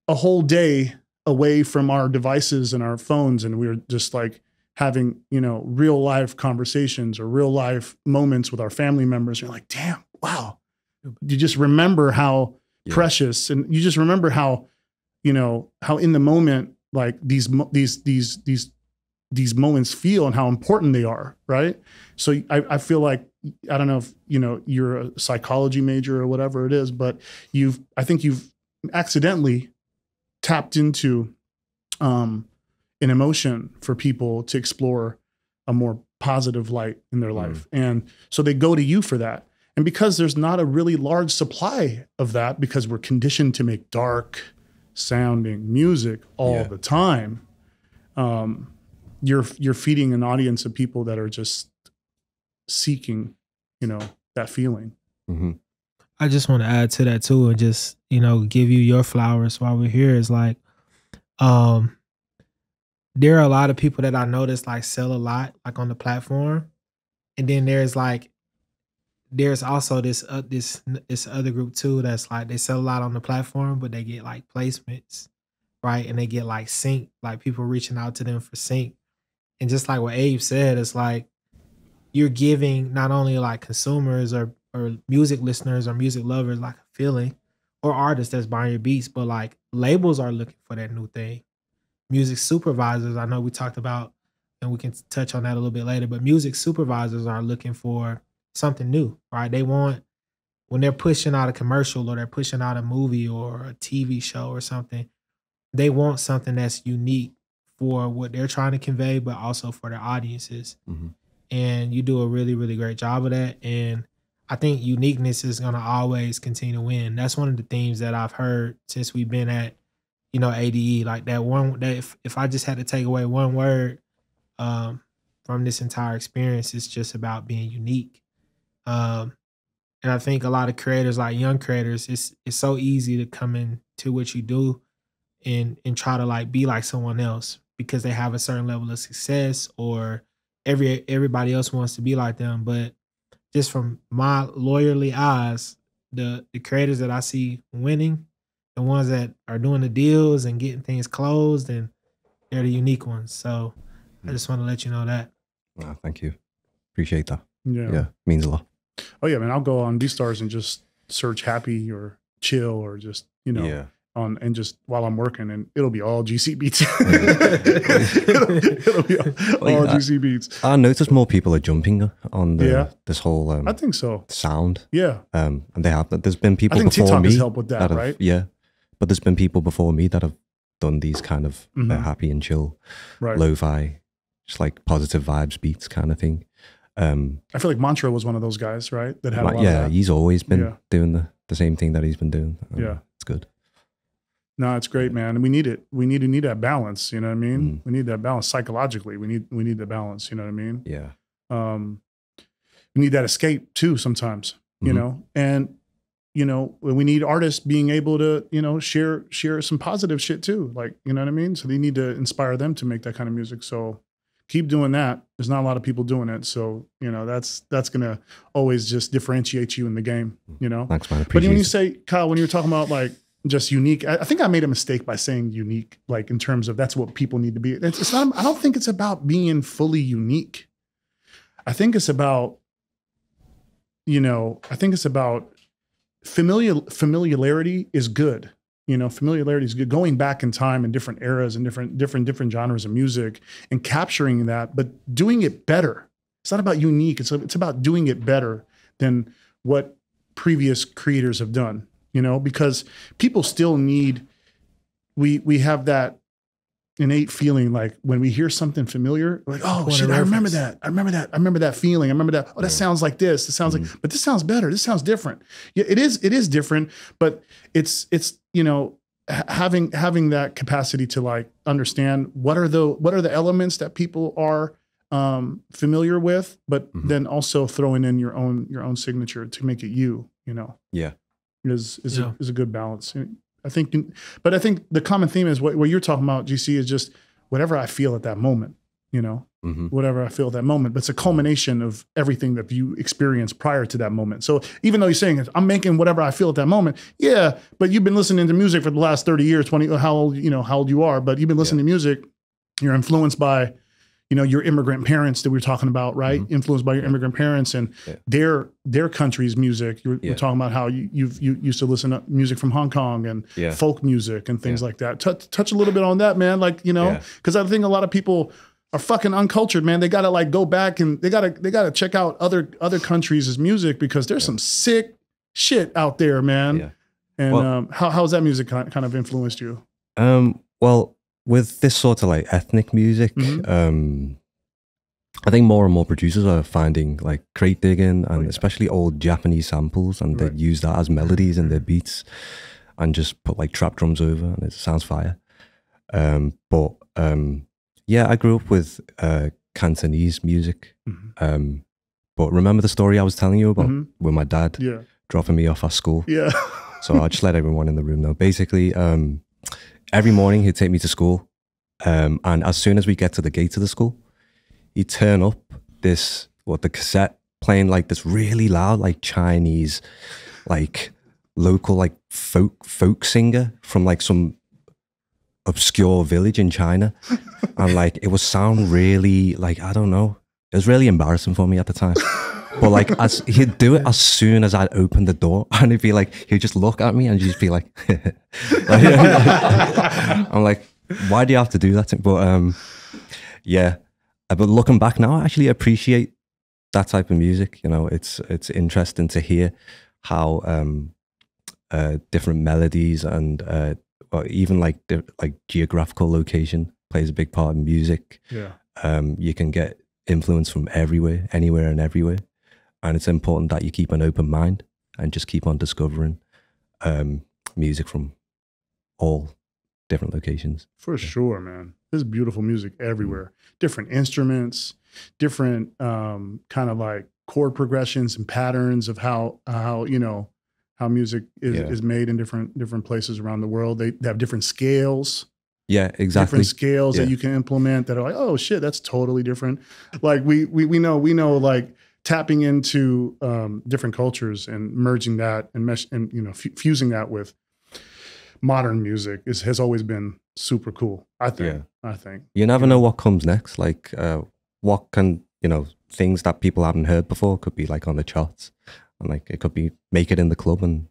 a whole day away from our devices and our phones and we're just like having, you know, real life conversations or real life moments with our family members. You're like, damn, wow. You just remember how yeah. precious, and you just remember how, you know, how in the moment, like these, these, these, these, these moments feel and how important they are. Right. So I, I feel like, I don't know if, you know, you're a psychology major or whatever it is, but you've, I think you've accidentally tapped into, um, an emotion for people to explore a more positive light in their life. Mm. And so they go to you for that. And because there's not a really large supply of that, because we're conditioned to make dark sounding music all yeah. the time, um, you're, you're feeding an audience of people that are just seeking, you know, that feeling. Mm-hmm. I just want to add to that too, and just, you know, give you your flowers while we're here. Is like, um, there are a lot of people that I notice like sell a lot, like on the platform. And then there's like, there's also this, uh, this, this other group too, that's like, they sell a lot on the platform, but they get like placements, right? And they get like sync, like people reaching out to them for sync. And just like what Abe said, it's like, you're giving not only like consumers or, or music listeners or music lovers, like a feeling, or artists that's buying your beats, but like labels are looking for that new thing. Music supervisors, I know we talked about, and we can touch on that a little bit later, but music supervisors are looking for something new, right? They want, when they're pushing out a commercial or they're pushing out a movie or a T V show or something, they want something that's unique for what they're trying to convey, but also for their audiences. Mm-hmm. And you do a really, really great job of that. And I think uniqueness is going to always continue to win. That's one of the themes that I've heard since we've been at, you know, A D E, like that one, that if, if I just had to take away one word um, from this entire experience, it's just about being unique. Um, and I think a lot of creators, like young creators, it's it's so easy to come into what you do and and try to like be like someone else because they have a certain level of success, or every everybody else wants to be like them. But just from my lawyerly eyes, the the creators that I see winning, the ones that are doing the deals and getting things closed, and they're the unique ones. So I just want to let you know that. Oh, thank you. Appreciate that. Yeah. Yeah. Means a lot. Oh yeah, man. I'll go on BeatStars and just search happy or chill or just, you know, yeah. on and just while I'm working, and it'll be all G C Beats. it'll, it'll be all, all I, G C Beats. I noticed more people are jumping on the yeah. this whole um, I think so. Sound. Yeah. Um and they have there's been people I think before TikTok me has helped with that, that have, right? Yeah. But there's been people before me that have done these kind of mm-hmm. uh, happy and chill, right. lo-fi, just like positive vibes beats kind of thing. Um, I feel like Mantra was one of those guys, right? That had like, a lot yeah, of that. He's always been yeah. doing the, the same thing that he's been doing. Um, yeah, it's good. No, it's great, man. And we need it. We need to need that balance. You know what I mean? Mm. We need that balance psychologically. We need we need the balance. You know what I mean? Yeah. Um, we need that escape too sometimes. Mm-hmm. You know, and. You know, we need artists being able to, you know, share share some positive shit too. Like, you know what I mean? So they need to inspire them to make that kind of music. So keep doing that. There's not a lot of people doing it. So, you know, that's that's going to always just differentiate you in the game, you know? Thanks, man. But when you say, Kyle, when you were talking about like just unique, I, I think I made a mistake by saying unique, like in terms of that's what people need to be. It's, it's not, I don't think it's about being fully unique. I think it's about, you know, I think it's about, Familiar, familiarity is good. You know, familiarity is good. Going back in time in different eras and different, different, different genres of music and capturing that, but doing it better. It's not about unique. It's, it's about doing it better than what previous creators have done, you know, because people still need, we, we have that innate feeling like when we hear something familiar, like, oh shit, I remember that. I remember that. I remember that feeling. I remember that. Oh, that yeah. sounds like this. It sounds mm-hmm. like, but this sounds better. This sounds different. Yeah, it is. It is different, but it's, it's, you know, having, having that capacity to like understand what are the, what are the elements that people are um, familiar with, but mm-hmm. then also throwing in your own, your own signature to make it you, you know? Yeah. Is, is, yeah. A, is a good balance. I think, but I think the common theme is what, what you're talking about, G C, is just whatever I feel at that moment, you know, mm-hmm. whatever I feel at that moment. But it's a culmination of everything that you experienced prior to that moment. So even though you're saying, I'm making whatever I feel at that moment, yeah, but you've been listening to music for the last thirty years, twenty, how old, you know, how old you are, but you've been listening yeah. to music, you're influenced by, you know, your immigrant parents that we were talking about, right? Mm-hmm. Influenced by your immigrant parents and yeah. their their country's music. You're yeah. talking about how you you've, you used to listen to music from Hong Kong and yeah. folk music and things yeah. like that. Touch, touch a little bit on that, man. Like, you know, because yeah. I think a lot of people are fucking uncultured, man. They gotta like go back and they gotta they gotta check out other other countries' music, because there's yeah. some sick shit out there, man. Yeah. And well, um, how how's that music kind of influenced you? Um, well, with this sort of like ethnic music, mm-hmm. um, I think more and more producers are finding like crate digging and oh, yeah. especially old Japanese samples, and right. they use that as melodies in their beats, and just put like trap drums over, and it sounds fire. Um, but um. Yeah, I grew up with uh, Cantonese music, mm-hmm. um, but remember the story I was telling you about mm-hmm. with my dad yeah. dropping me off at school? Yeah. So I'll just let everyone in the room know. Basically, um, every morning he'd take me to school, um, and as soon as we get to the gate of the school, he'd turn up this, what, the cassette playing like this really loud, like Chinese, like local, like folk, folk singer from like some obscure village in China. And like it was sound really like, I don't know, it was really embarrassing for me at the time. But like as he'd do it as soon as I'd open the door, and he'd be like, he'd just look at me and just be like, like, I'm like, why do you have to do that to me? But um yeah, but looking back now, I actually appreciate that type of music. You know, it's it's interesting to hear how um uh different melodies and uh or even like like geographical location plays a big part in music. Yeah, um, you can get influence from everywhere, anywhere, and everywhere, and it's important that you keep an open mind and just keep on discovering um, music from all different locations. For yeah. sure, man. There's beautiful music everywhere. Mm. Different instruments, different um, kind of like chord progressions and patterns of how how you know. How music is, yeah. is made in different different places around the world. They, they have different scales. Yeah, exactly. Different scales yeah. that you can implement that are like, oh shit, that's totally different. Like we we we know we know like tapping into um, different cultures and merging that and mesh and you know f fusing that with modern music is has always been super cool. I think. Yeah. I think you never yeah. know what comes next. Like uh, what can you know things that people haven't heard before could be like on the charts. And like it could be make it in the club, and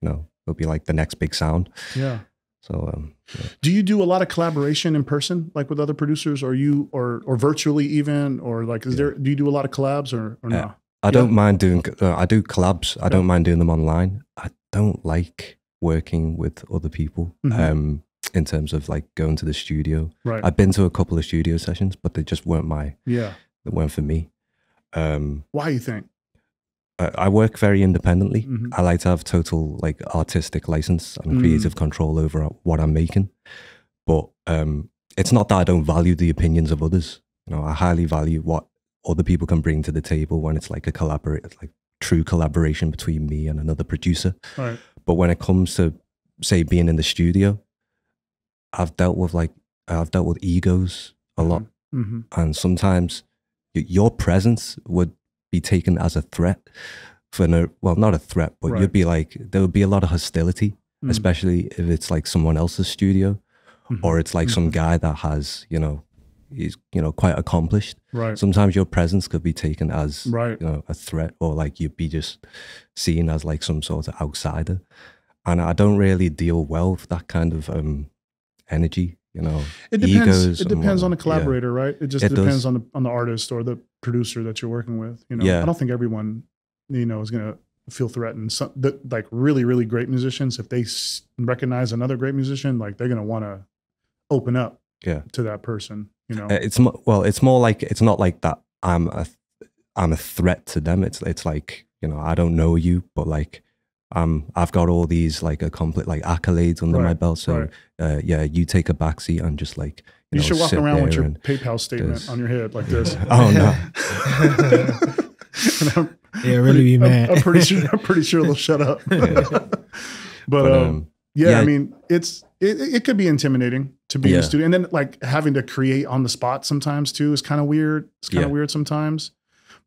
you know it'll be like the next big sound. Yeah. So, um, yeah. do you do a lot of collaboration in person, like with other producers, or you, or or virtually even, or like is yeah. there? Do you do a lot of collabs or or uh, no? I yeah. don't mind doing. Uh, I do collabs. I yeah. don't mind doing them online. I don't like working with other people. Mm-hmm. Um, in terms of like going to the studio, right? I've been to a couple of studio sessions, but they just weren't my. Yeah. They weren't for me. Um, Why you think? I work very independently. Mm-hmm. I like to have total like artistic license and mm. creative control over what I'm making. But um, it's not that I don't value the opinions of others. You know, I highly value what other people can bring to the table when it's like a collaborate, like true collaboration between me and another producer. Right. But when it comes to say being in the studio, I've dealt with like I've dealt with egos a lot, mm-hmm. and sometimes your presence would be taken as a threat for no, well, not a threat, but right. you'd be like, there would be a lot of hostility, mm. especially if it's like someone else's studio mm. or it's like mm. some guy that has, you know, he's, you know, quite accomplished. Right. Sometimes your presence could be taken as, right. you know, a threat, or like you'd be just seen as like some sort of outsider. And I don't really deal well with that kind of um, energy. You know, it depends. Egos it depends on the collaborator, yeah. right? It just it depends does. on the on the artist or the producer that you're working with. You know, yeah. I don't think everyone, you know, is gonna feel threatened. Some the, like really, really great musicians, if they s recognize another great musician, like they're gonna want to open up, yeah. to that person. You know, it's well, it's more like it's not like that. I'm a I'm a threat to them. It's it's like, you know, I don't know you, but like. Um, I've got all these like a complete like accolades under right, my belt, so right. uh, yeah, you take a backseat and just like you, you know, should walk around with your PayPal statement this. on your head like this. Oh no! Yeah, really be mad. I'm, I'm pretty sure. I'm pretty sure they'll shut up. Yeah. But, but um, um, yeah, yeah, I mean, it's it, it could be intimidating to be yeah. in a studio, and then like having to create on the spot sometimes too is kind of weird. It's kind of yeah. weird sometimes,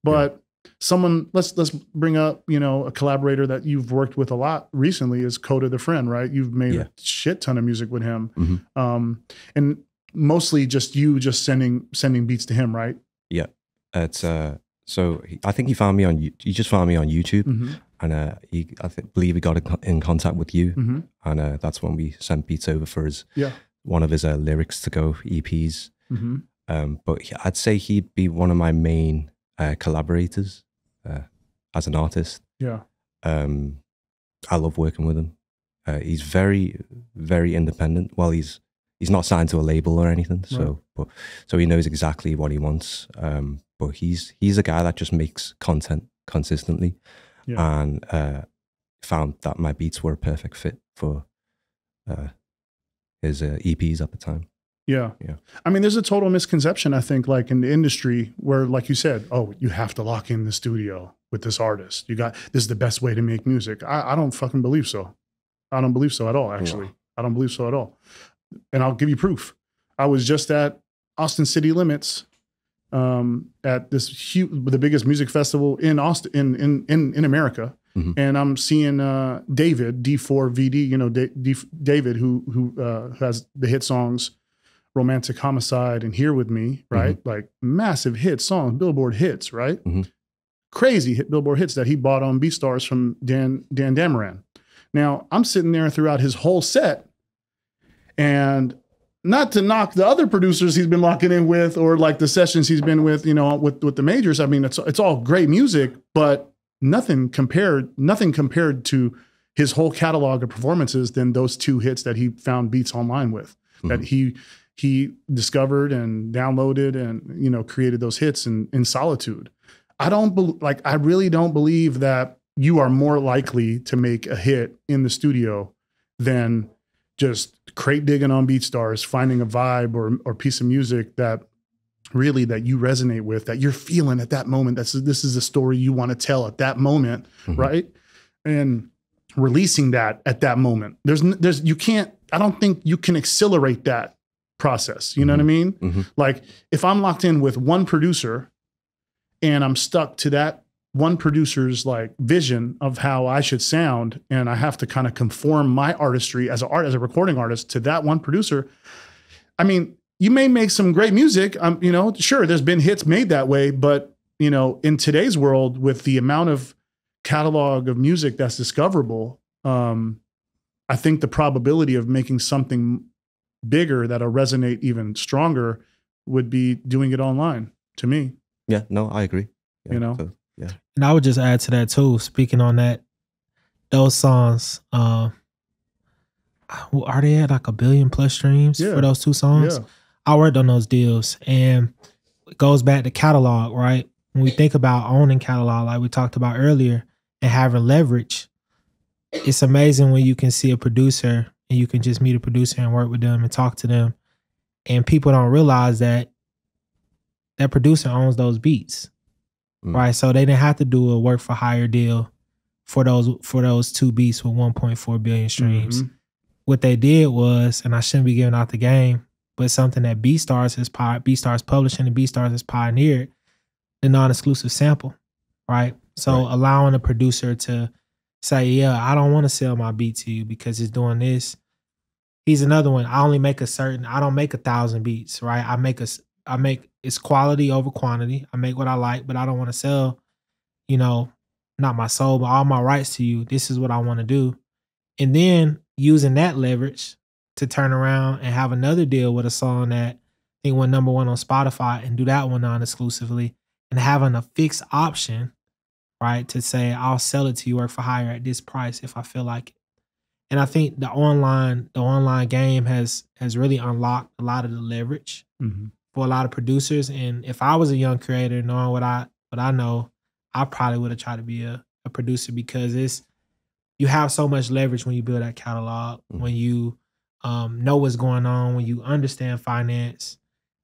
but. Yeah. Someone, let's let's bring up, you know, a collaborator that you've worked with a lot recently is Coda the Friend, right? You've made yeah. a shit ton of music with him. Mm-hmm. um, and mostly just you just sending sending beats to him, right? Yeah, it's uh. So he, I think he found me on. He just found me on YouTube, mm-hmm. and uh, he I think, believe he got in contact with you, mm-hmm. and uh, that's when we sent beats over for his yeah one of his uh, lyrics to go E Ps. Mm-hmm. Um, but he, I'd say he'd be one of my main uh, collaborators uh, as an artist. Yeah, um, I love working with him. Uh, he's very, very independent. Well, he's he's not signed to a label or anything, so right. but so he knows exactly what he wants. Um, but he's he's a guy that just makes content consistently, yeah. and uh, found that my beats were a perfect fit for uh, his uh, E Ps at the time. Yeah, yeah. I mean, there's a total misconception I think, like in the industry, where like you said, oh, you have to lock in the studio with this artist. You got this is the best way to make music. I, I don't fucking believe so. I don't believe so at all, actually. Yeah. I don't believe so at all. And I'll give you proof. I was just at Austin City Limits um, at this huge, the biggest music festival in Austin, in in in, in America. Mm-hmm. And I'm seeing uh, David D four V D, you know, D D David, who who uh, has the hit songs "Romantic Homicide" and "Here With Me," right? Mm-hmm. Like massive hit songs, Billboard hits, right? Mm-hmm. Crazy hit Billboard hits that he bought on BeatStars from Dan Dan Damaran. Now, I'm sitting there throughout his whole set, and not to knock the other producers he's been locking in with or like the sessions he's been with, you know, with, with the majors. I mean, it's, it's all great music, but nothing compared, nothing compared to his whole catalog of performances than those two hits that he found beats online with, mm-hmm. that he, he discovered and downloaded and, you know, created those hits in, in solitude. I don't be, like, I really don't believe that you are more likely to make a hit in the studio than just crate digging on BeatStars, finding a vibe or, or piece of music that really that you resonate with, that you're feeling at that moment. That's, this is the story you want to tell at that moment, mm-hmm. right? And releasing that at that moment. There's, there's, you can't, I don't think you can accelerate that process. You know mm-hmm. what I mean? Mm-hmm. Like if I'm locked in with one producer and I'm stuck to that one producer's like vision of how I should sound, and I have to kind of conform my artistry as an art, as a recording artist to that one producer. I mean, you may make some great music. Um, you know, sure, there's been hits made that way, but you know, in today's world, with the amount of catalog of music that's discoverable, um, I think the probability of making something bigger that'll resonate even stronger would be doing it online. To me, yeah, no, I agree. Yeah, you know. So yeah. And I would just add to that too, speaking on that, those songs, um, are they at like a billion plus streams yeah. for those two songs? Yeah. I worked on those deals, and it goes back to catalog, right? When we think about owning catalog, like we talked about earlier, and having leverage, it's amazing when you can see a producer and you can just meet a producer and work with them and talk to them. And people don't realize that that producer owns those beats. Mm. Right, so they didn't have to do a work for hire deal for those for those two beats with one point four billion streams. Mm-hmm. What they did was, and I shouldn't be giving out the game, but something that BeatStars has BeatStars Publishing and BeatStars has pioneered, the non-exclusive sample, right? So right. allowing a producer to say, yeah, I don't want to sell my beat to you because it's doing this. He's another one. I only make a certain. I don't make a thousand beats, right? I make a. I make it's quality over quantity. I make what I like, but I don't want to sell, you know, not my soul, but all my rights to you. This is what I want to do. And then using that leverage to turn around and have another deal with a song that I think went number one on Spotify and do that one non-exclusively, and having a fixed option, right, to say, I'll sell it to you work for hire at this price if I feel like it. And I think the online, the online game has, has really unlocked a lot of the leverage. Mm-hmm. For a lot of producers. And if I was a young creator, knowing what I what I know, I probably would have tried to be a, a producer, because it's you have so much leverage when you build that catalog, mm-hmm. when you um, know what's going on, when you understand finance,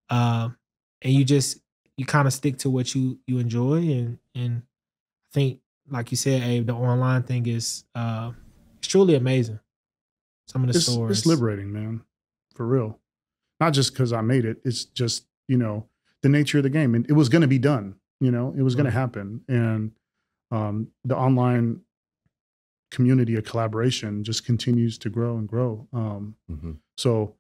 uh, and you just you kind of stick to what you you enjoy. And and I think, like you said, Abe, the online thing is uh, it's truly amazing. Some of the it's, stories, it's liberating, man, for real. Not just because I made it. It's just, you know, the nature of the game. And it was going to be done. You know, it was going to happen. And um, the online community of collaboration just continues to grow and grow. Um, mm-hmm. So,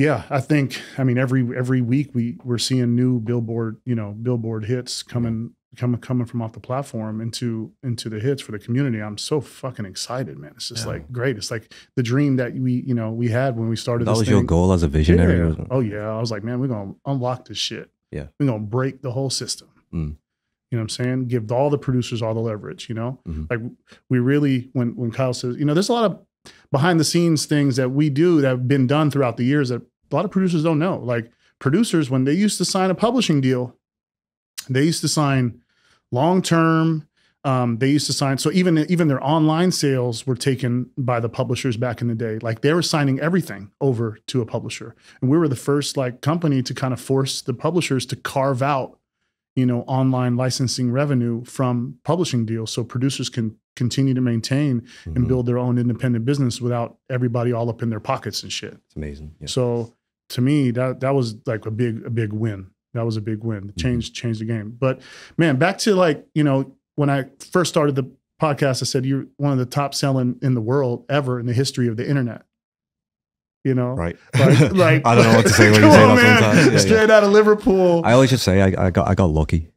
Yeah, I think, I mean, every every week we we're seeing new Billboard, you know, Billboard hits coming coming coming from off the platform into into the hits for the community. I'm so fucking excited, man. It's just yeah. like great. It's like the dream that we, you know, we had when we started. That this was thing. Your goal as a visionary. Yeah. Or oh yeah, I was like, man, we're gonna unlock this shit. Yeah, we're gonna break the whole system. Mm. You know what I'm saying? Give all the producers all the leverage. You know, mm-hmm. like we really when when Kyle says, you know, there's a lot of behind the scenes things that we do that have been done throughout the years that a lot of producers don't know. Like producers, when they used to sign a publishing deal, they used to sign long-term. Um, they used to sign. So even, even their online sales were taken by the publishers back in the day. Like they were signing everything over to a publisher. And we were the first like company to kind of force the publishers to carve out, you know, online licensing revenue from publishing deals. So producers can continue to maintain mm-hmm. and build their own independent business without everybody all up in their pockets and shit. It's amazing. Yeah. So to me, that, that was like a big, a big win. That was a big win. Change, mm-hmm. change the game. But man, back to like, you know, when I first started the podcast, I said, you're one of the top selling in the world ever in the history of the internet. You know, right? Like, like I don't know what to say when you say on, that. Yeah, Straight yeah. out of Liverpool. I always just say I, I got I got lucky.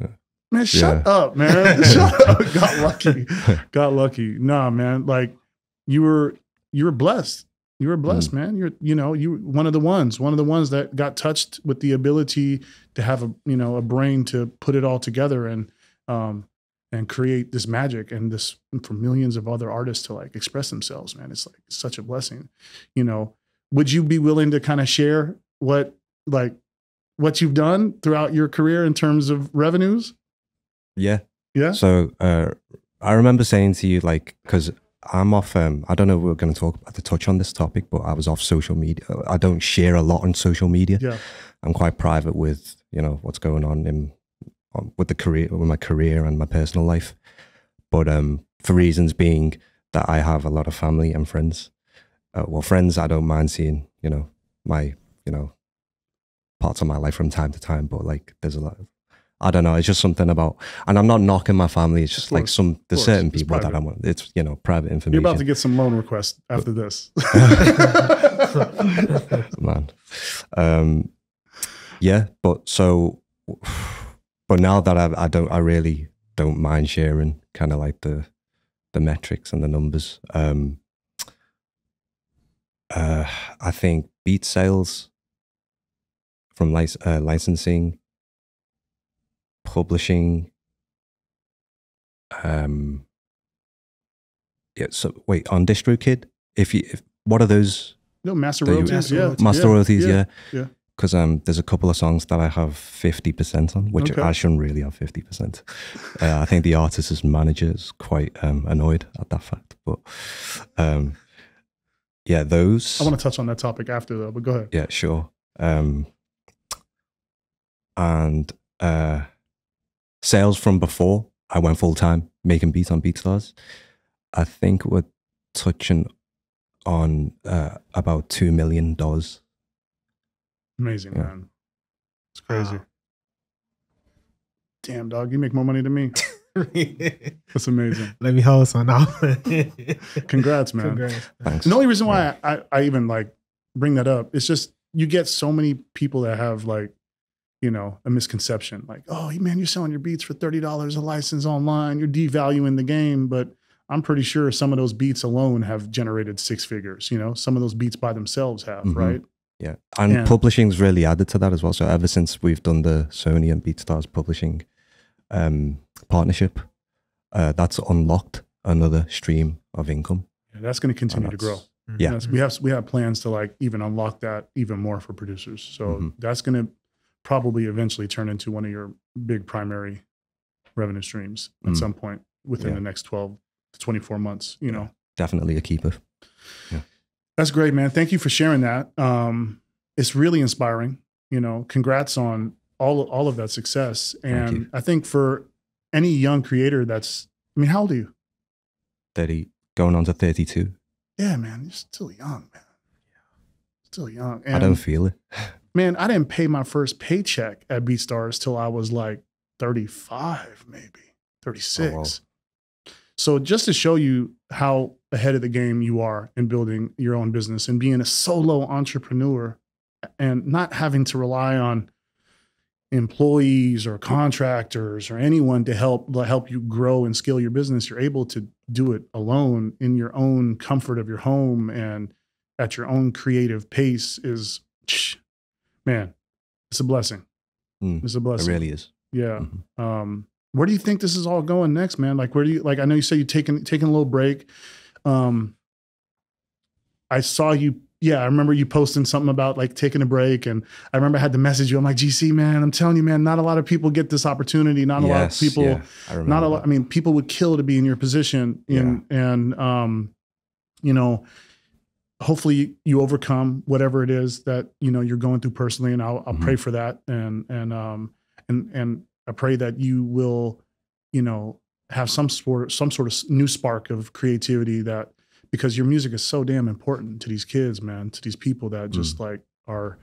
Yeah. Man, shut yeah. up, man! Shut up. Got lucky. Got lucky. Nah, man. Like you were you were blessed. You were blessed, mm. man. You're you know you were one of the ones, one of the ones that got touched with the ability to have a you know a brain to put it all together and um and create this magic and this for millions of other artists to like express themselves, man. It's like such a blessing, you know. Would you be willing to kind of share what, like what you've done throughout your career in terms of revenues? Yeah. Yeah. So, uh, I remember saying to you, like, cause I'm off, um, I don't know if we're going to talk about the touch on this topic, but I was off social media. I don't share a lot on social media. Yeah. I'm quite private with, you know, what's going on in with the career, with my career and my personal life. But um, for reasons being that I have a lot of family and friends. Uh, well, friends, I don't mind seeing, you know, my, you know, parts of my life from time to time. But like, there's a lot of, I don't know. It's just something about, and I'm not knocking my family. It's just course, like some, there's certain it's people private. That I want. It's, you know, private information. You're about to get some loan requests after this. Man. Um, yeah, but so... But now that I, I don't, I really don't mind sharing kind of like the, the metrics and the numbers. Um, uh, I think beat sales from lic uh, licensing, publishing. Um, yeah. So wait, on DistroKid, if you, if, what are those? No, master royalties. You, yeah, master yeah, royalties. Yeah. Yeah. yeah. Because um, there's a couple of songs that I have fifty percent on, which okay. I shouldn't really have fifty percent. Uh, I think the artist's manager is quite um, annoyed at that fact. But um, yeah, those... I want to touch on that topic after though, but go ahead. Yeah, sure. Um, and uh, sales from before, I went full-time making beats on BeatStars. I think we're touching on uh, about two million dollars. Amazing, yeah. man. It's crazy. Wow. Damn, dog, you make more money than me. That's amazing. Let me hold some now. Congrats, man. Congrats. Thanks. And the only reason why I, I, I even like bring that up is just you get so many people that have like, you know, a misconception. Like, oh, man, you're selling your beats for thirty dollars a license online. You're devaluing the game. But I'm pretty sure some of those beats alone have generated six figures. You know, some of those beats by themselves have, mm-hmm. right? Yeah, and yeah. publishing's really added to that as well. So ever since we've done the Sony and BeatStars publishing um, partnership, uh, that's unlocked another stream of income. Yeah, that's going to continue to grow. Mm-hmm. Yeah, that's, we have we have plans to like even unlock that even more for producers. So mm-hmm. that's going to probably eventually turn into one of your big primary revenue streams at mm-hmm. some point within yeah. the next twelve to twenty-four months. You yeah. know, definitely a keeper. Yeah. That's great, man. Thank you for sharing that. Um, it's really inspiring. You know, congrats on all, all of that success. And I think for any young creator that's, I mean, how old are you? thirty, going on to thirty-two. Yeah, man. You're still young, man. Still young. And I don't feel it. Man, I didn't pay my first paycheck at BeatStars till I was like thirty-five, maybe, thirty-six. Oh, wow. So just to show you how ahead of the game you are in building your own business and being a solo entrepreneur and not having to rely on employees or contractors or anyone to help to help you grow and scale your business. You're able to do it alone in your own comfort of your home and at your own creative pace. Is, man, it's a blessing. Mm, it's a blessing. It really is. Yeah. Mm-hmm. Um, where do you think this is all going next, man? Like, where do you, like, I know you say you're taking, taking a little break. Um, I saw you, yeah, I remember you posting something about like taking a break. And I remember I had to message you. I'm like, G C, man, I'm telling you, man, not a lot of people get this opportunity. Not a yes, lot of people, yeah, I not a lot. I mean, people would kill to be in your position. And, yeah. and um, you know, hopefully you overcome whatever it is that, you know, you're going through personally. And I'll, I'll mm-hmm. pray for that. And, and, um, and, and I pray that you will, you know, have some sort, some sort of new spark of creativity, that, because your music is so damn important to these kids, man, to these people that just mm. like are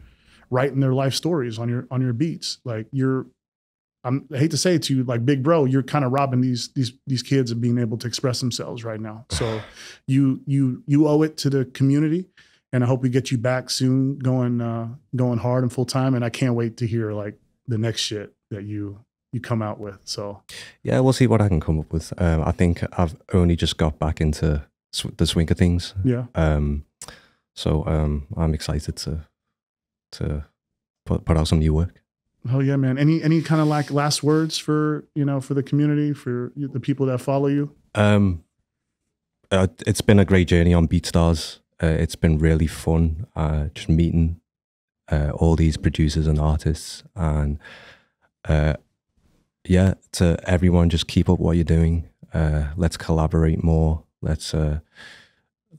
writing their life stories on your, on your beats. Like you're, I'm, I hate to say it to you, like big bro, you're kind of robbing these, these, these kids of being able to express themselves right now. So you, you, you owe it to the community, and I hope we get you back soon going, uh, going hard and full time. And I can't wait to hear like the next shit that you, you come out with. So yeah, we'll see what I can come up with. Um, I think I've only just got back into the swing of things, yeah. Um, so um, I'm excited to to put put out some new work. Oh yeah, man! Any any kind of like last words for you know for the community, for the people that follow you? Um, uh, it's been a great journey on BeatStars. Uh, it's been really fun, uh, just meeting uh, all these producers and artists, and uh, yeah, to everyone, just keep up what you're doing. Uh, let's collaborate more. Let's uh,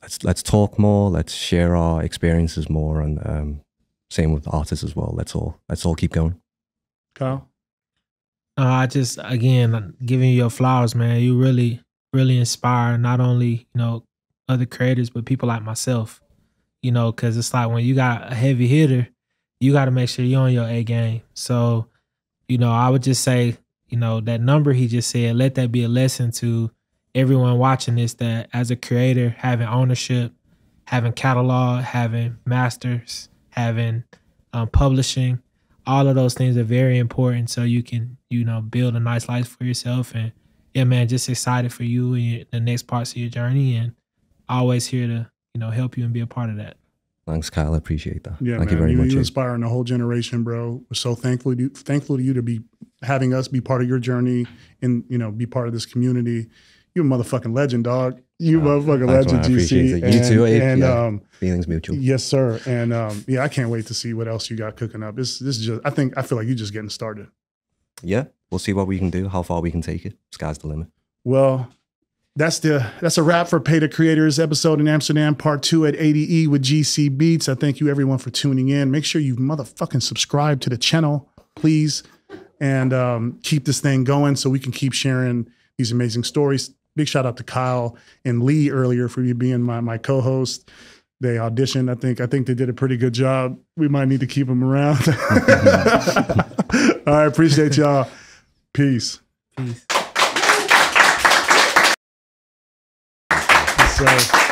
let's let's talk more. Let's share our experiences more, and um, same with artists as well. Let's all let's all keep going. Kyle, uh, I just again giving you your flowers, man. You really really inspire not only you know other creators, but people like myself. You know, because it's like when you got a heavy hitter, you got to make sure you're on your A game. So, you know, I would just say, you know, that number he just said, let that be a lesson to everyone watching this, that as a creator, having ownership, having catalog, having masters, having um, publishing, all of those things are very important so you can, you know, build a nice life for yourself. And yeah, man, just excited for you and your, the next parts of your journey, and always here to, you know, help you and be a part of that. Thanks, Kyle. I appreciate that. Yeah, Thank man, you very you, much. You're inspiring the whole generation, bro. We're so thankful to, thankful to you to be having us be part of your journey and, you know, be part of this community. You're a motherfucking legend, dog. You oh, motherfucking legend, G C. And, you too, Abe. And, yeah. um, Feelings mutual. Yes, sir. And um, yeah, I can't wait to see what else you got cooking up. This, this is just. I think I feel like you're just getting started. Yeah, we'll see what we can do, how far we can take it. Sky's the limit. Well, that's the that's a wrap for Pay the Creators episode in Amsterdam, part two at A D E with G C Beats. I thank you everyone for tuning in. Make sure you motherfucking subscribe to the channel, please, and um, keep this thing going so we can keep sharing these amazing stories. Big shout out to Kyle and Lee earlier for you being my, my co-host. They auditioned. I think I think they did a pretty good job. We might need to keep them around. All right, appreciate y'all. Peace. Peace. So